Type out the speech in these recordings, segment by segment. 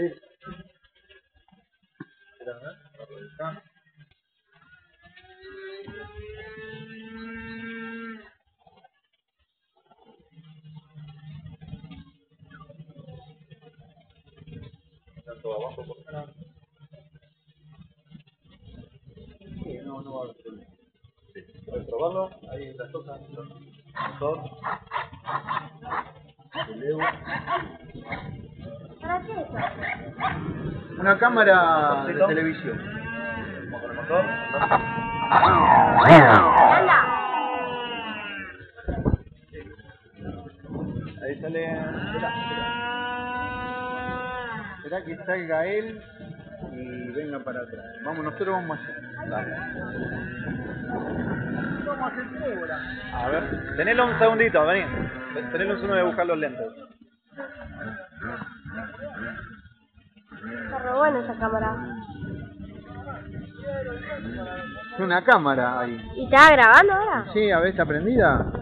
Sí. Mira, a ver, acá. Tanto abajo por acá. Sí, no va a haber problema. Sí, puedes probarlo. Ahí las cosas. Motor. Relevo. ¿Para qué eso? Una cámara de televisión. Vamos con el motor. Ahí sale. Esperá que salga él y venga para atrás. Vamos, nosotros vamos allá. Dale. Vamos a hacer prueba. A ver, tenelo un segundito, vení. Tenelo un segundo de buscar los lentes. Está re buena esa cámara. Es una cámara ahí. ¿Y estaba grabando ahora? Sí, a ver, ¿está prendida?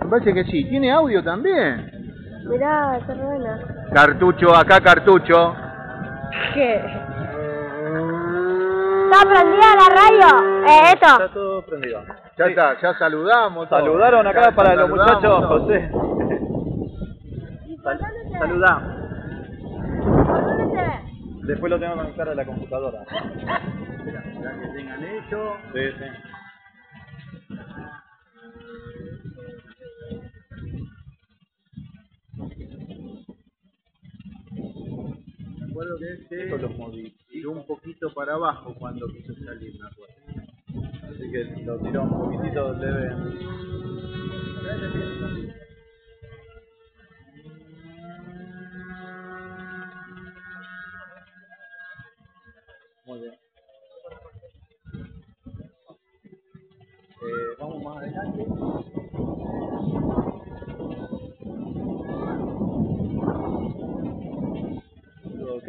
Me parece que sí. Tiene audio también. Mirá, está re buena. Cartucho, acá cartucho. ¿Qué? ¿Está prendida la radio? Esto. Está todo prendido. Ya sí. Está, ya saludamos. Saludaron todo. Acá ya para los muchachos, todo. José. Saludamos. Después lo tengo que conectar a la computadora. Mira, ya que tengan hecho. Sí, sí. Recuerdo que esto lo tiró un poquito para abajo cuando quiso salir, me acuerdo. Así que lo tiró un poquitito leve. Muy bien. Vamos más adelante. Ok.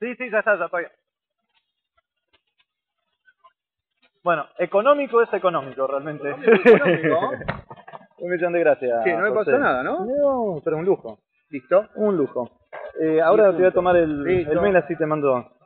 Sí, ya estoy. Bueno, económico es económico, realmente. ¿Económico? Un millón de gracias. Sí, no me pasó nada, ¿no? No, pero un lujo. ¿Listo? Un lujo. Ahora te voy a tomar el mail, así te mando...